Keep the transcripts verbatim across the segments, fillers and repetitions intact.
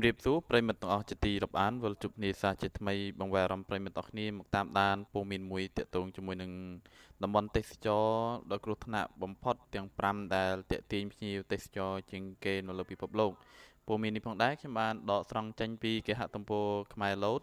Chim rịp số Prime Tong Chitty of An will chụp ní sa chít may bằng vài rong Prime Tong Ni một tam đan, bùm mìn mùi tiệt tùng cho mùi nung nằm bắn tết cho đôi cột nạp bấm pot tiếng pram đài tiệt tìm nhiều tết cho chừng kê nô lệ bị bộc lộ. Bùm mìn đi phong đá khi bạn đọ song tranh pi kế hạ tông po khai lốt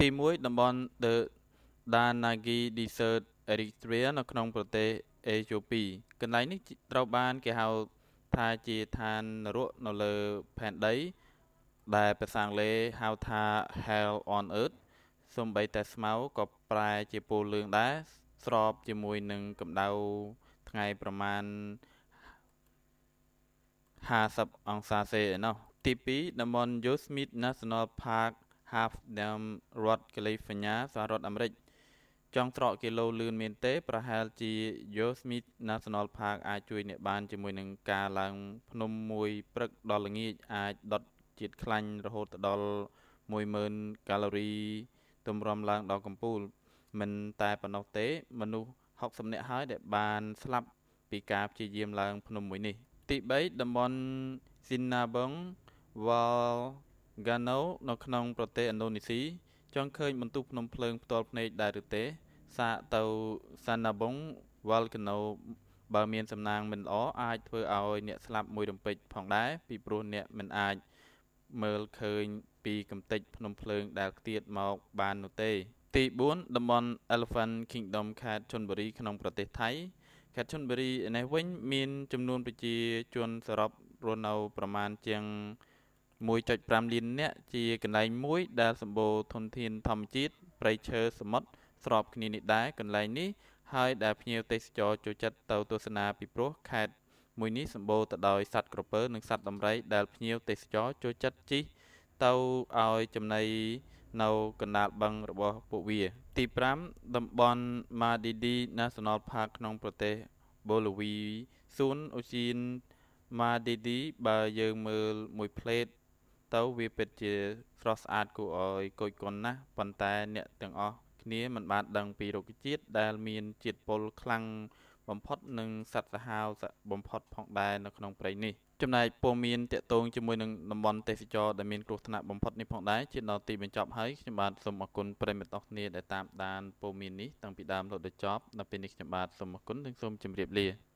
ตีมวยดมอนเดดานากีดีเซอร์เอริเทเรียนขนมประเทศเอธิโอเปียกันลายนี้เราบานเกี่ยวทาจีทานรุนเลแผ่นได้ได้ประสานเล่ฮาวทา Hell on Earth สมบัยแต่สมาร์กับปลายจีปูเลืองได้สอบจีมวยหนึ่งกับดาวทั้งไงประมาณห้าสิบองศาเซนเนาะทีปีดัมบอนยูสมิธ National Park ฮาฟเดมรัฐแคลิฟอร์เนียสหรัฐอเมริกาจองตรอกกิโลลืนเมนเต้ประหารจียูสมิธ National Park อาจุยเนบานจีมวยหนึ่งกาลังพนมมวยปรึกดอลลาร์งี้อาดอทจิตคลังระหดดอลมวยเมินแคลอรี่ตุ่มรำลางดอกกัมพูมันตายปนเอาเตะมนุษย์หกสำเนาหายเด็บบานสลับปีกาบจีเยี่ยมลางพนมมวยนี่ติเบย์ดัมบอนซินนาบงวอลกาโนนกนองประเทศอินโดนีเซียจองเคยบรรทุกพนมเพลิงตัวในไดรุเตะซาเตาซานาบงวอลกาโนบาเมียนสำนางมันอ้ออายเพื่อเอาเนี่ยสลับมวยดมปิดผ่องได้ปีปรูเนี่ยมันอายเมื่อเคยปีกำติดพนมเพลิงดาวเตียดหมอกบานนุเตตีบุญดัมบอนเอลฟันคิงดอมแคทชนบุรีขนมประเทศไทยแคทชนบุรีในเว้นมีจำนวนปจีจวนสรับรนเอาประมาณเจียงมวยจัดปรามลินเนี่ยจีกันไหลมวยดาวสมบูทนทินทำจีดไพรเชอร์สมดสอบคณินิได้กันไหลนี้ให้ดาวพิเอเตสจอจุจัดเตาตัวสนาปีโปรแคทมวยนี้สมบูรณ์แต่โดยสัตว์กระเพื่อหนึ่งสัตว์ดำไรได้เพียวเตะจ้อโจจัดจีเต้าเอาจำในเนากันดาบังระบบปุวีตีพร้ำดับบอลมาดีดีนาสนอลพาร์คนองประเทศโบลิเวียซูนโอชินมาดีดีบาเยอร์เมลมวยเพลทเต้าวีเป็ดเจฟรอสอาร์กูออยโกยก่อนนะปันแต่เนี่ยต่างอ๋อนี้มันบาดดังปีโรกิจิตได้มีนจิตโปลคลังบมพอดหนึ่งสัตว์หาวสัตว์บมพอดพองได้ในขนมปลายนี่จำนายโปรมีนเตะตรงจมูกหนึ่งลำบอลเตะสิจอดมีนกรุธนาบมพอดนี่พองได้จิตนอตีเป็นจอบให้จับบาดสมกุลปลายเม็ดออกนี่ได้ตามดานโปรมีนนี้ตั้งปีดามโหลดจอบนับเป็นจับบาดสมกุลถึงสมจมเรียบเรีย